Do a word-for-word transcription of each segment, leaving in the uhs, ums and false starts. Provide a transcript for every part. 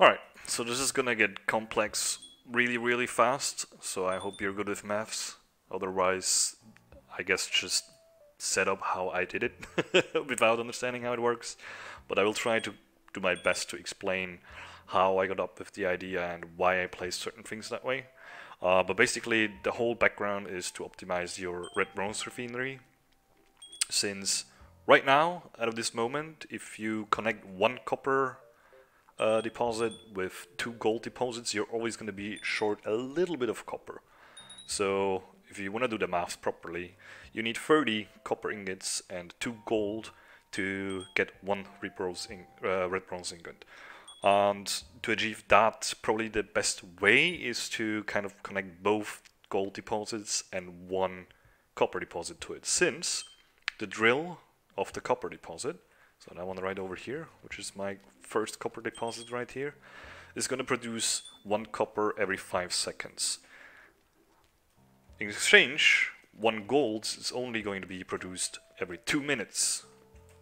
Alright, so this is gonna get complex really, really fast, so I hope you're good with maths. Otherwise, I guess just set up how I did it without understanding how it works. But I will try to do my best to explain how I got up with the idea and why I place certain things that way. Uh, but basically, the whole background is to optimize your Red Bronze Refinery. Since right now, out of this moment, if you connect one copper uh, deposit with two gold deposits, you're always going to be short a little bit of copper. So if you want to do the maths properly, you need thirty copper ingots and two gold to get one Red Bronze ingot. And to achieve that, probably the best way is to kind of connect both gold deposits and one copper deposit to it, since the drill of the copper deposit, so that one right over here, which is my first copper deposit right here, is going to produce one copper every five seconds. In exchange, one gold is only going to be produced every two minutes.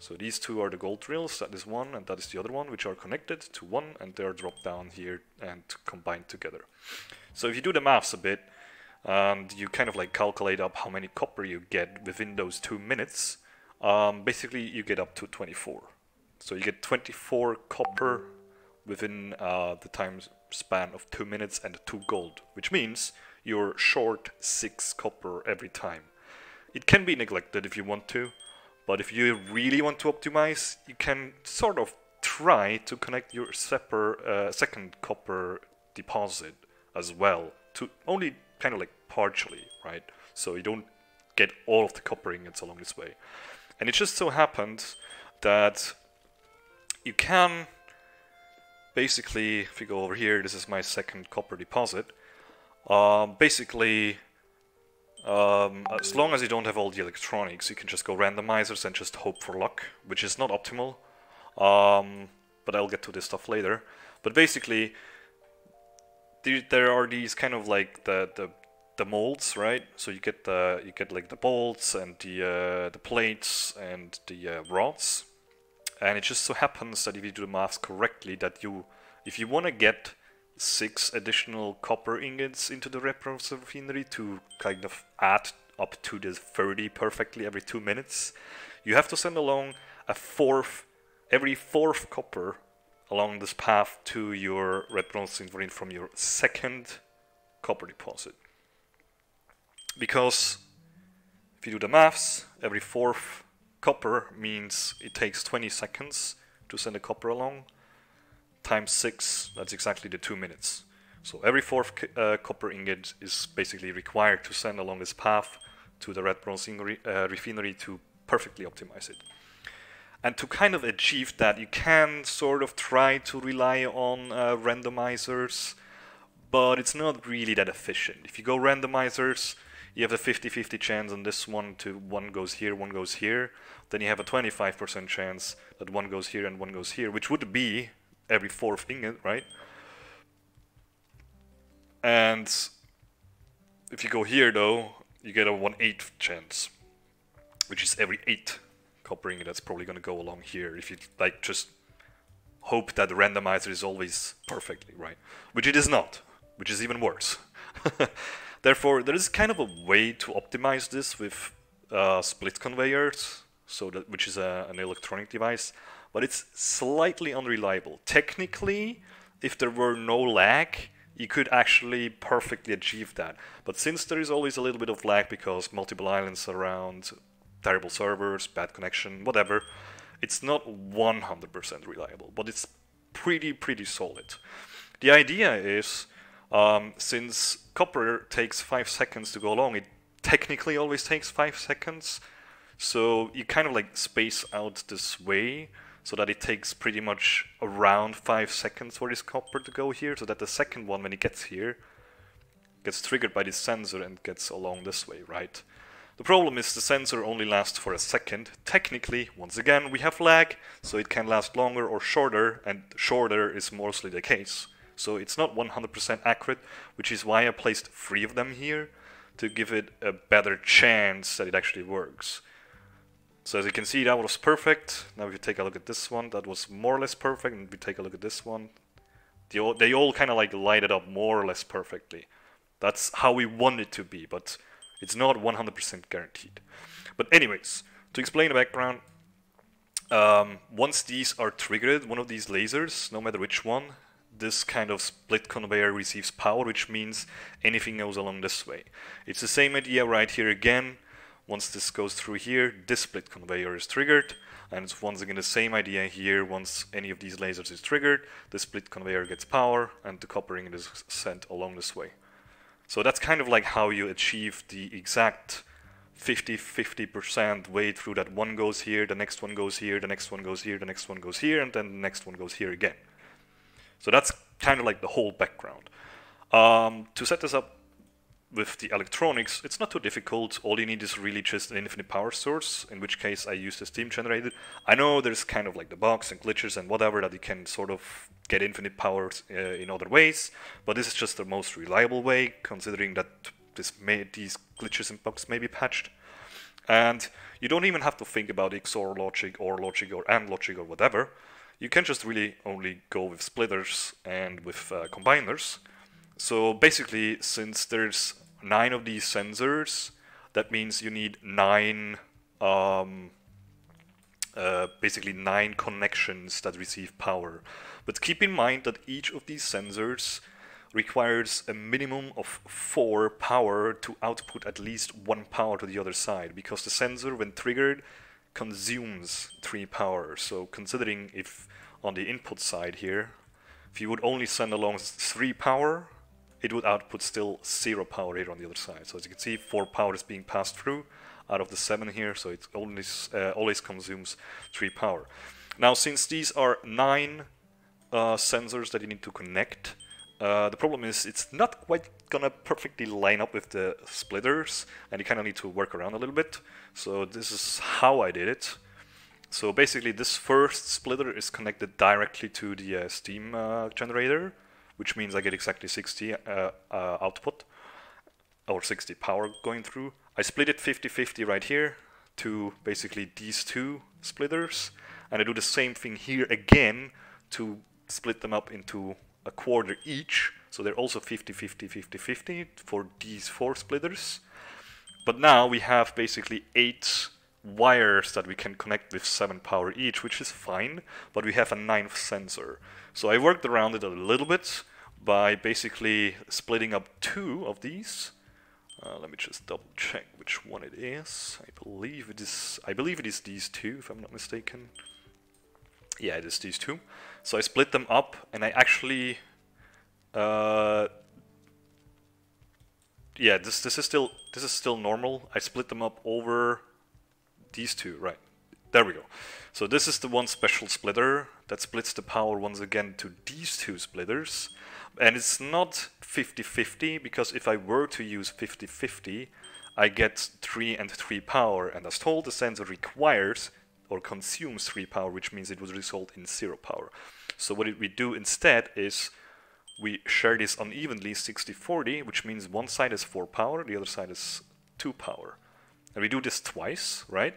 So these two are the gold drills, that is one and that is the other one, which are connected to one and they are dropped down here and combined together. So if you do the maths a bit and you kind of like calculate up how many copper you get within those two minutes, um, basically you get up to twenty-four. So you get twenty-four copper within uh, the time span of two minutes and two gold, which means you're short six copper every time. It can be neglected if you want to. But if you really want to optimize, you can sort of try to connect your separ, uh, second copper deposit as well, to only kind of like partially, right? So you don't get all of the copper ingots along this way. And it just so happened that you can basically, if you go over here, this is my second copper deposit, um, basically Um, as long as you don't have all the electronics, you can just go randomizers and just hope for luck, which is not optimal, um, but I'll get to this stuff later. But basically, the, there are these kind of like the, the the molds, right? So you get the you get like the bolts and the uh, the plates and the uh, rods, and it just so happens that if you do the maths correctly, that you if you want to get six additional copper ingots into the Red Bronze Refinery to kind of add up to this thirty perfectly every two minutes, you have to send along a fourth, every fourth copper along this path to your Red Bronze Refinery from your second copper deposit. Because if you do the maths, every fourth copper means it takes twenty seconds to send a copper along. Times six, that's exactly the two minutes. So every fourth uh, copper ingot is basically required to send along this path to the Red Bronze uh, Refinery to perfectly optimize it. And to kind of achieve that, you can sort of try to rely on uh, randomizers, but it's not really that efficient. If you go randomizers, you have a fifty fifty chance on this one to one goes here, one goes here. Then you have a twenty-five percent chance that one goes here and one goes here, which would be every fourth ingot, right? And if you go here though, you get a one eighth chance, which is every eight copper ingot that's probably going to go along here, if you like just hope that the randomizer is always perfectly right, which it is not, which is even worse. Therefore, there is kind of a way to optimize this with uh, split conveyors, so that which is a, an electronic device. But it's slightly unreliable. Technically, if there were no lag, you could actually perfectly achieve that. But since there is always a little bit of lag because multiple islands around, terrible servers, bad connection, whatever, it's not one hundred percent reliable, but it's pretty, pretty solid. The idea is, um, since copper takes five seconds to go along, it technically always takes five seconds. So you kind of like space out this way, so that it takes pretty much around five seconds for this copper to go here, so that the second one, when it gets here, gets triggered by this sensor and gets along this way, right? The problem is the sensor only lasts for a second. Technically, once again, we have lag, so it can last longer or shorter, and shorter is mostly the case. So it's not one hundred percent accurate, which is why I placed three of them here, to give it a better chance that it actually works. So as you can see, that was perfect. Now if you take a look at this one, that was more or less perfect. And if you take a look at this one, They all, they all kind of like light it up more or less perfectly. That's how we want it to be, but it's not one hundred percent guaranteed. But anyways, to explain the background, um, once these are triggered, one of these lasers, no matter which one, this kind of split conveyor receives power, which means anything goes along this way. It's the same idea right here again. Once this goes through here, this split conveyor is triggered. And it's once again the same idea here. Once any of these lasers is triggered, the split conveyor gets power and the copper ingot is sent along this way. So that's kind of like how you achieve the exact fifty fifty percent way through that one goes here, the next one goes here, the next one goes here, the next one goes here, and then the next one goes here again. So that's kind of like the whole background. Um, to set this up with the electronics, it's not too difficult. All you need is really just an infinite power source, in which case I use the steam generator. I know there's kind of like the bugs and glitches and whatever that you can sort of get infinite power uh, in other ways, but this is just the most reliable way, considering that this may, these glitches and bugs may be patched. And you don't even have to think about X O R logic or logic or AND logic or whatever. You can just really only go with splitters and with uh, combiners. So basically, since there's nine of these sensors, that means you need nine, um, uh, basically nine connections that receive power. But keep in mind that each of these sensors requires a minimum of four power to output at least one power to the other side, because the sensor, when triggered, consumes three power. So considering if on the input side here, if you would only send along three power, it would output still zero power here on the other side. So as you can see, four power is being passed through out of the seven here, so it only uh, always consumes three power. Now, since these are nine uh, sensors that you need to connect, uh, the problem is it's not quite gonna perfectly line up with the splitters, and you kind of need to work around a little bit. So this is how I did it. So basically, this first splitter is connected directly to the uh, steam uh, generator, which means I get exactly sixty uh, uh, output, or sixty power going through. I split it fifty fifty right here to basically these two splitters, and I do the same thing here again to split them up into a quarter each. So they're also fifty fifty fifty fifty for these four splitters. But now we have basically eight wires that we can connect with seven power each, which is fine, but we have a ninth sensor. So I worked around it a little bit by basically splitting up two of these. Uh, let me just double check which one it is. I believe it is I believe it is these two, if I'm not mistaken. Yeah, it is these two. So I split them up, and I actually uh, yeah, this this is still this is still normal. I split them up over these two, right? There we go. So this is the one special splitter that splits the power once again to these two splitters. And it's not fifty fifty, because if I were to use fifty fifty, I get three and three power. And as told, the sensor requires or consumes three power, which means it would result in zero power. So what we do instead is we share this unevenly, sixty forty, which means one side is four power, the other side is two power. And we do this twice, right?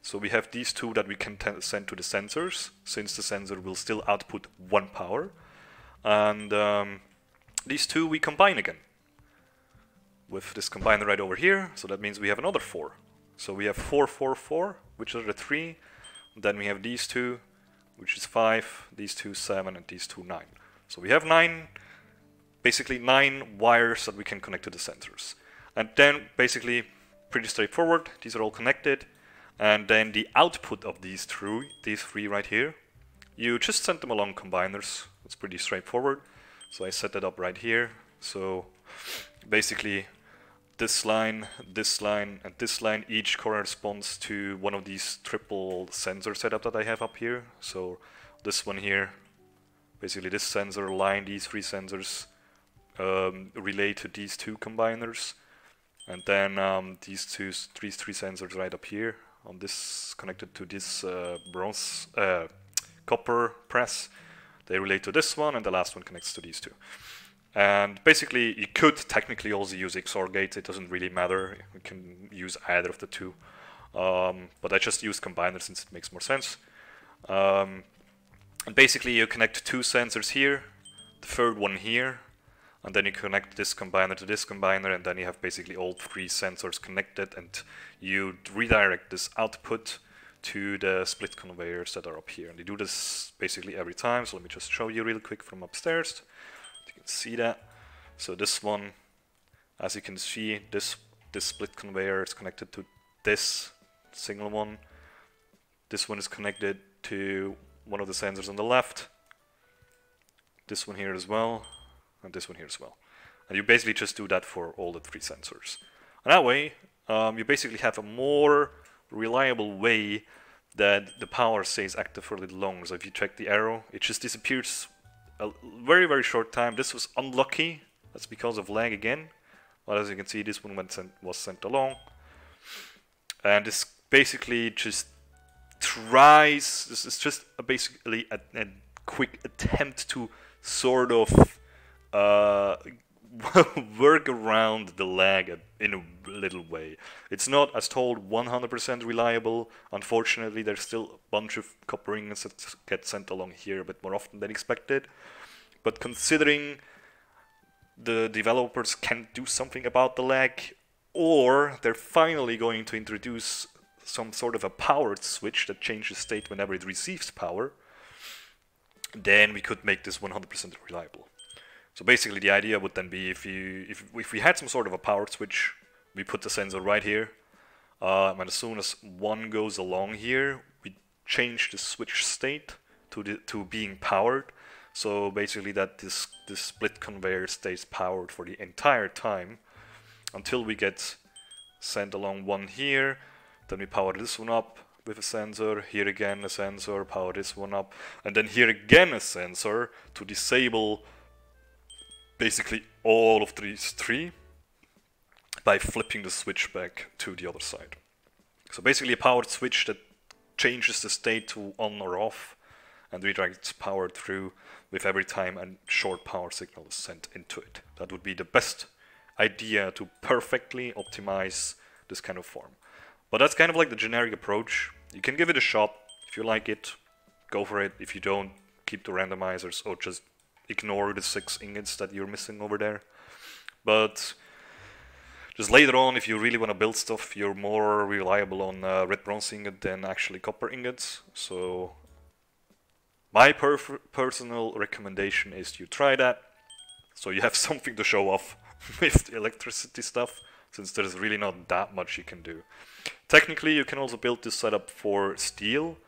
So we have these two that we can send to the sensors, since the sensor will still output one power. And um, these two we combine again with this combiner right over here. So that means we have another four. So we have four, four, four, which are the three. Then we have these two, which is five, these two, seven, and these two, nine. So we have nine, basically nine wires that we can connect to the sensors. And then basically, pretty straightforward, these are all connected, and then the output of these three, these three right here, you just send them along combiners. It's pretty straightforward. So I set that up right here. So basically this line, this line, and this line each corresponds to one of these triple sensor setup that I have up here. So this one here, basically this sensor line, these three sensors um, relate to these two combiners. And then um, these two, three, three sensors right up here on this, connected to this uh, bronze, uh, copper press. They relate to this one, and the last one connects to these two. And basically, you could technically also use X O R gates. It doesn't really matter. You can use either of the two. Um, but I just use combiners since it makes more sense. Um, and basically, you connect two sensors here. the third one here, and then you connect this combiner to this combiner, and then you have basically all three sensors connected, and you redirect this output to the split conveyors that are up here. And they do this basically every time, so let me just show you real quick from upstairs. You can see that. So this one, as you can see, this, this split conveyor is connected to this single one. This one is connected to one of the sensors on the left. This one here as well, and this one here as well. And you basically just do that for all the three sensors. And that way, um, you basically have a more reliable way that the power stays active for a little longer. So if you check the arrow, it just disappears a very, very short time. This was unlucky. That's because of lag again. But as you can see, this one went sent, was sent along. And this basically just tries, this is just a basically a, a quick attempt to sort of uh, work around the lag in a little way. It's not, as told, one hundred percent reliable. Unfortunately, there's still a bunch of copper ingots that get sent along here a bit more often than expected. But considering the developers can't do something about the lag, or they're finally going to introduce some sort of a powered switch that changes state whenever it receives power, then we could make this one hundred percent reliable. So basically the idea would then be, if you if, if we had some sort of a powered switch, we put the sensor right here, um, and as soon as one goes along here, we change the switch state to the, to being powered. So basically that this, this split conveyor stays powered for the entire time until we get sent along one here. Then we power this one up with a sensor, here again a sensor, power this one up, and then here again a sensor to disable basically all of these three by flipping the switch back to the other side. So basically a powered switch that changes the state to on or off and redirects power through with every time a short power signal is sent into it. That would be the best idea to perfectly optimize this kind of form. But that's kind of like the generic approach. You can give it a shot. If you like it, go for it. If you don't, keep the randomizers or just ignore the six ingots that you're missing over there. But just later on, if you really want to build stuff, you're more reliable on uh, red bronze ingot than actually copper ingots. So my per personal recommendation is you try that, so you have something to show off with the electricity stuff, since there's really not that much you can do. Technically, you can also build this setup for steel,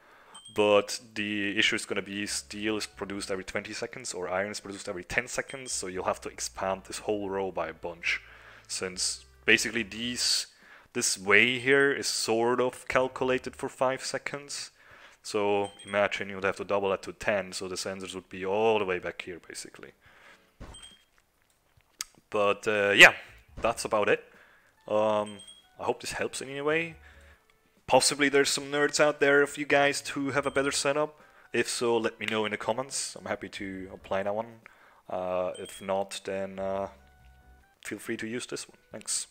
but the issue is going to be steel is produced every twenty seconds, or iron is produced every ten seconds, so you'll have to expand this whole row by a bunch, since basically these, this way here is sort of calculated for five seconds. So imagine you would have to double that to ten, so the sensors would be all the way back here, basically. But uh, yeah, that's about it. Um, I hope this helps in any way. Possibly there's some nerds out there of you guys who have a better setup. If so, let me know in the comments. I'm happy to apply that one. Uh, if not, then uh, feel free to use this one. Thanks.